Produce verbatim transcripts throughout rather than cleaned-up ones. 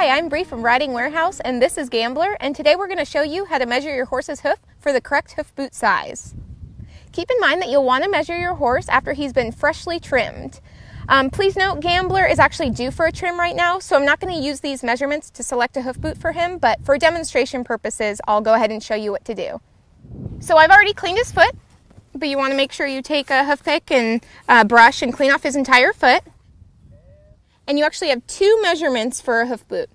Hi, I'm Bree from Riding Warehouse, and this is Gambler, and today we're going to show you how to measure your horse's hoof for the correct hoof boot size. Keep in mind that you'll want to measure your horse after he's been freshly trimmed. Um, please note, Gambler is actually due for a trim right now, so I'm not going to use these measurements to select a hoof boot for him, but for demonstration purposes, I'll go ahead and show you what to do. So I've already cleaned his foot, but you want to make sure you take a hoof pick and uh, brush and clean off his entire foot. And you actually have two measurements for a hoof boot.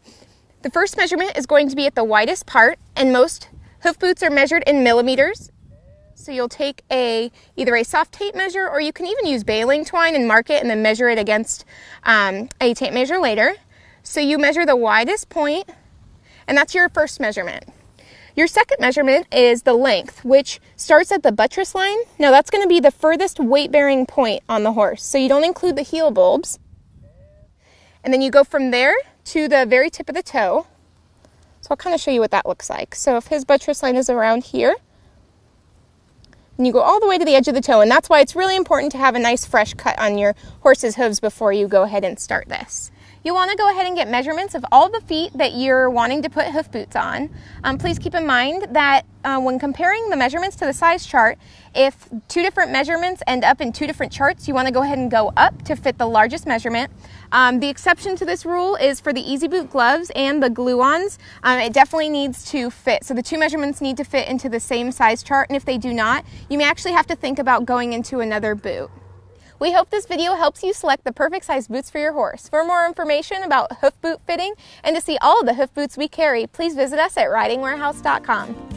The first measurement is going to be at the widest part, and most hoof boots are measured in millimeters. So you'll take a either a soft tape measure, or you can even use baling twine and mark it and then measure it against um, a tape measure later. So you measure the widest point, and that's your first measurement. Your second measurement is the length, which starts at the buttress line. Now that's going to be the furthest weight-bearing point on the horse, so you don't include the heel bulbs. And then you go from there to the very tip of the toe. So I'll kind of show you what that looks like. So if his buttress line is around here, and you go all the way to the edge of the toe, and that's why it's really important to have a nice fresh cut on your horse's hooves before you go ahead and start this. You want to go ahead and get measurements of all the feet that you're wanting to put hoof boots on. Um, please keep in mind that uh, when comparing the measurements to the size chart, if two different measurements end up in two different charts, you want to go ahead and go up to fit the largest measurement. Um, the exception to this rule is for the Easy Boot gloves and the glue-ons. Um, it definitely needs to fit. So the two measurements need to fit into the same size chart, and if they do not, you may actually have to think about going into another boot. We hope this video helps you select the perfect size boots for your horse. For more information about hoof boot fitting and to see all of the hoof boots we carry, please visit us at riding warehouse dot com.